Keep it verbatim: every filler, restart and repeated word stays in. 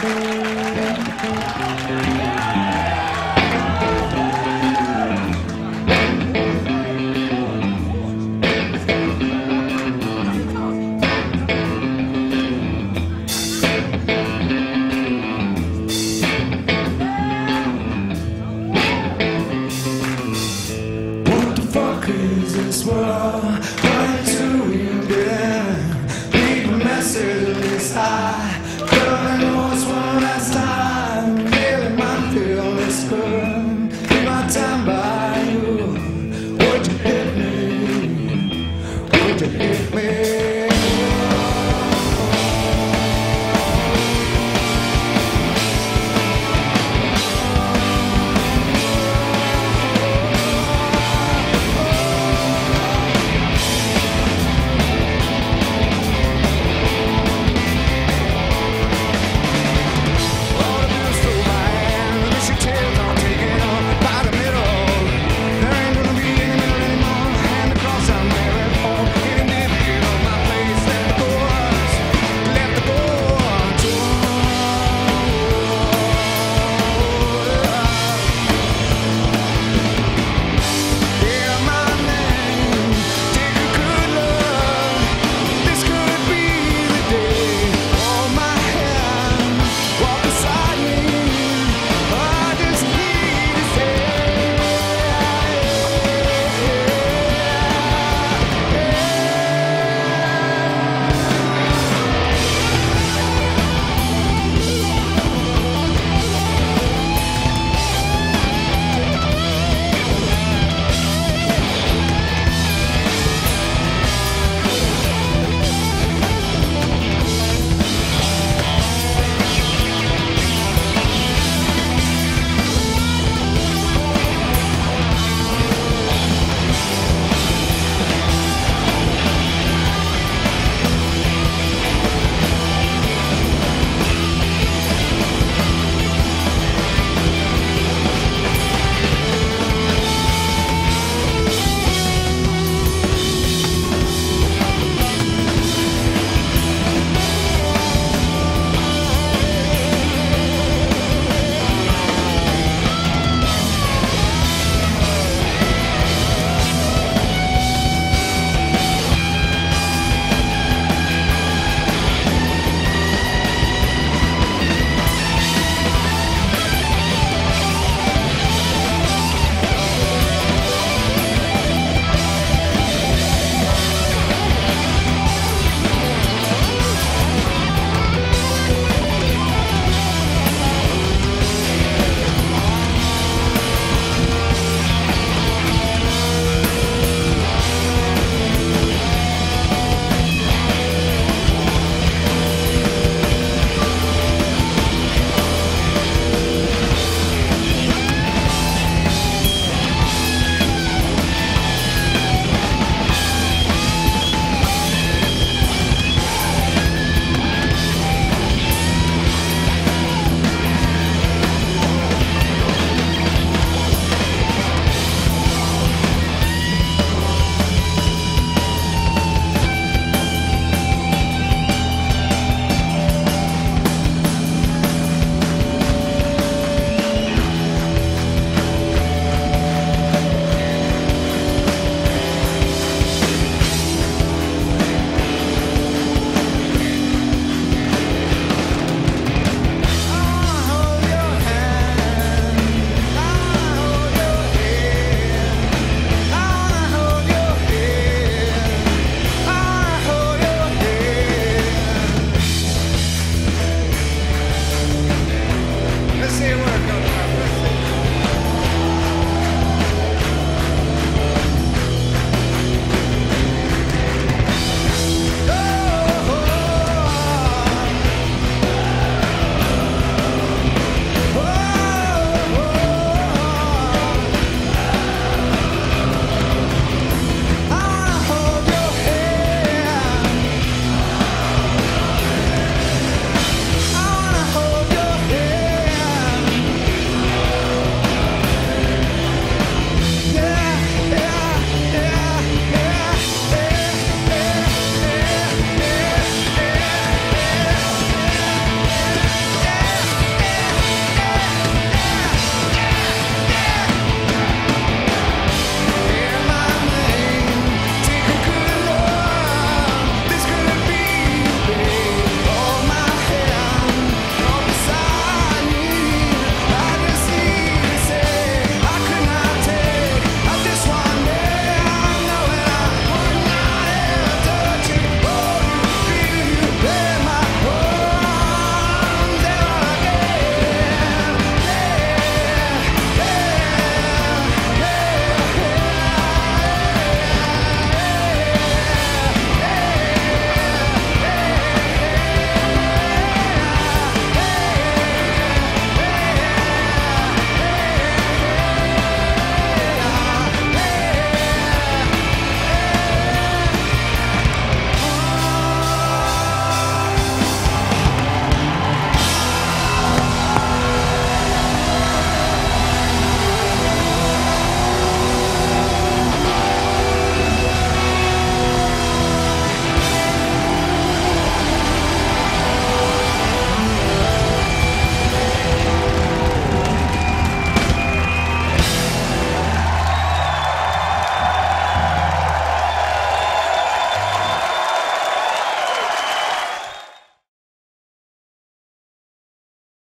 Why do you dare leave a message inside?